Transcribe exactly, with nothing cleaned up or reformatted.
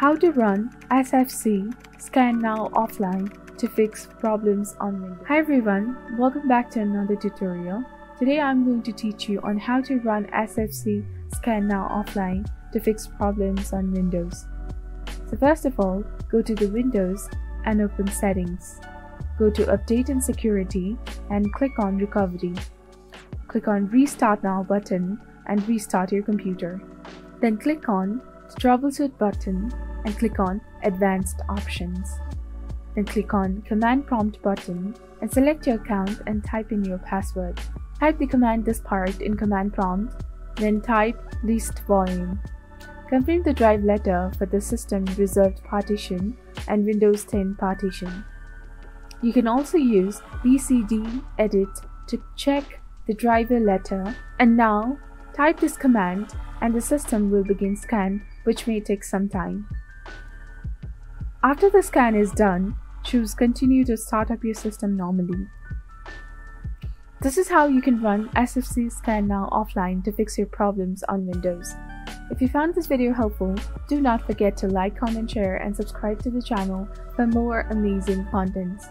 How to run S F C scannow offline to fix problems on Windows. Hi everyone, welcome back to another tutorial. Today I'm going to teach you on how to run S F C scannow offline to fix problems on Windows. So first of all, go to the Windows and open Settings. Go to Update and Security and click on Recovery. Click on Restart Now button and restart your computer. Then click on Troubleshoot button and click on Advanced Options. Then click on Command Prompt button and select your account and type in your password. Type the command this part in Command Prompt, then type least volume. Confirm the drive letter for the system reserved partition and Windows ten partition. You can also use B C D Edit to check the driver letter, and now type this command and the system will begin scan, which may take some time. After the scan is done, choose continue to start up your system normally. This is how you can run S F C scannow offline to fix your problems on Windows. If you found this video helpful, do not forget to like, comment, share and subscribe to the channel for more amazing contents.